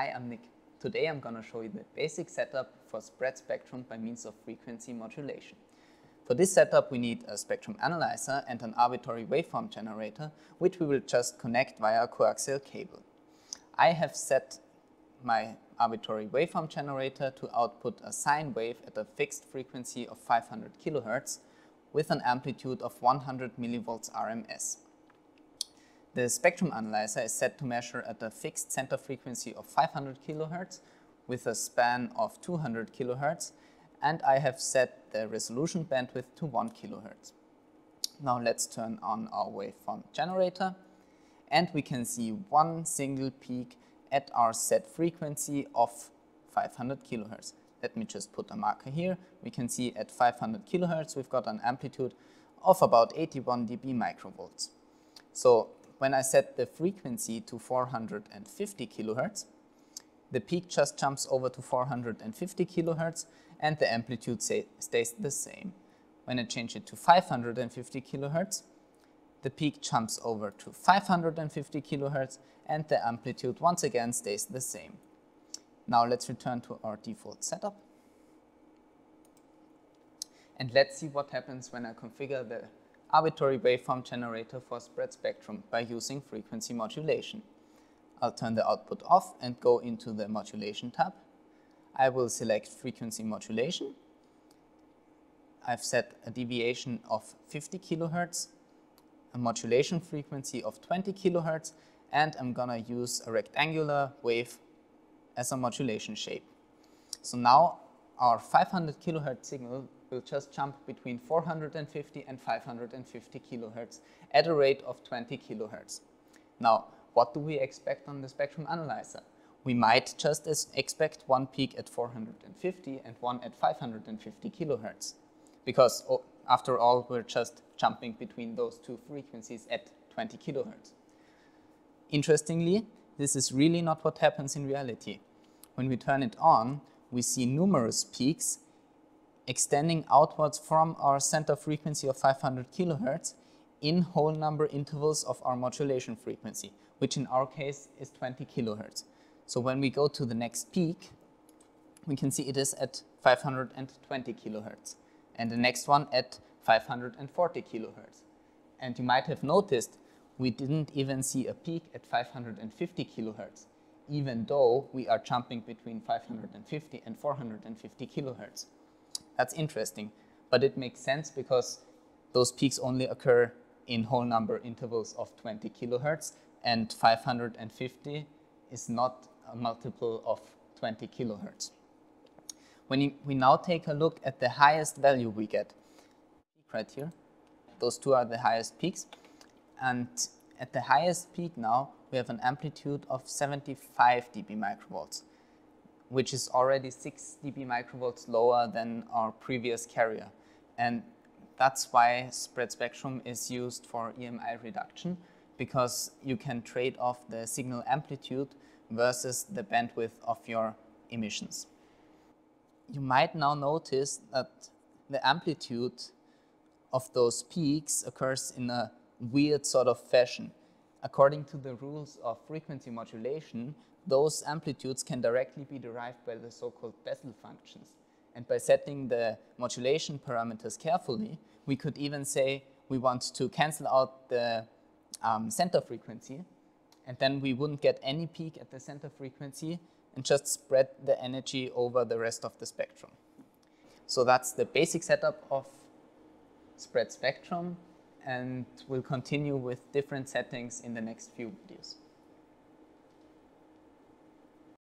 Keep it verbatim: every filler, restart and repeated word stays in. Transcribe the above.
Hi, I'm Nick. Today I'm gonna show you the basic setup for spread spectrum by means of frequency modulation. For this setup we need a spectrum analyzer and an arbitrary waveform generator, which we will just connect via a coaxial cable. I have set my arbitrary waveform generator to output a sine wave at a fixed frequency of five hundred kilohertz with an amplitude of one hundred millivolts R M S. The spectrum analyzer is set to measure at a fixed center frequency of five hundred kilohertz with a span of two hundred kilohertz, and I have set the resolution bandwidth to one kilohertz. Now let's turn on our waveform generator, and we can see one single peak at our set frequency of five hundred kilohertz. Let me just put a marker here. We can see at five hundred kilohertz we've got an amplitude of about eighty-one dB microvolts. So when I set the frequency to four hundred fifty kilohertz, the peak just jumps over to four hundred fifty kilohertz and the amplitude say, stays the same. When I change it to five hundred fifty kilohertz, the peak jumps over to five hundred fifty kilohertz and the amplitude once again stays the same. Now let's return to our default setup. And let's see what happens when I configure the arbitrary waveform generator for spread spectrum by using frequency modulation. I'll turn the output off and go into the modulation tab. I will select frequency modulation. I've set a deviation of fifty kilohertz, a modulation frequency of twenty kilohertz, and I'm gonna use a rectangular wave as a modulation shape. So now our five hundred kilohertz signal will just jump between four hundred fifty and five hundred fifty kilohertz at a rate of twenty kilohertz. Now, what do we expect on the spectrum analyzer? We might just as expect one peak at four hundred fifty and one at five hundred fifty kilohertz, because oh, after all, we're just jumping between those two frequencies at twenty kilohertz. Interestingly, this is really not what happens in reality. When we turn it on, we see numerous peaks extending outwards from our center frequency of five hundred kilohertz in whole number intervals of our modulation frequency, which in our case is twenty kilohertz. So when we go to the next peak, we can see it is at five hundred twenty kilohertz and the next one at five hundred forty kilohertz. And you might have noticed we didn't even see a peak at five hundred fifty kilohertz, even though we are jumping between five hundred fifty and four hundred fifty kilohertz. That's interesting, but it makes sense because those peaks only occur in whole number intervals of twenty kilohertz, and five hundred fifty is not a multiple of twenty kilohertz. When we now take a look at the highest value we get, right here, those two are the highest peaks, and at the highest peak now we have an amplitude of seventy-five dB microvolts. Which is already six dB microvolts lower than our previous carrier. And that's why spread spectrum is used for E M I reduction, because you can trade off the signal amplitude versus the bandwidth of your emissions. You might now notice that the amplitude of those peaks occurs in a weird sort of fashion. According to the rules of frequency modulation, those amplitudes can directly be derived by the so-called Bessel functions. And by setting the modulation parameters carefully, we could even say we want to cancel out the um, center frequency, and then we wouldn't get any peak at the center frequency and just spread the energy over the rest of the spectrum. So that's the basic setup of spread spectrum, and we'll continue with different settings in the next few videos.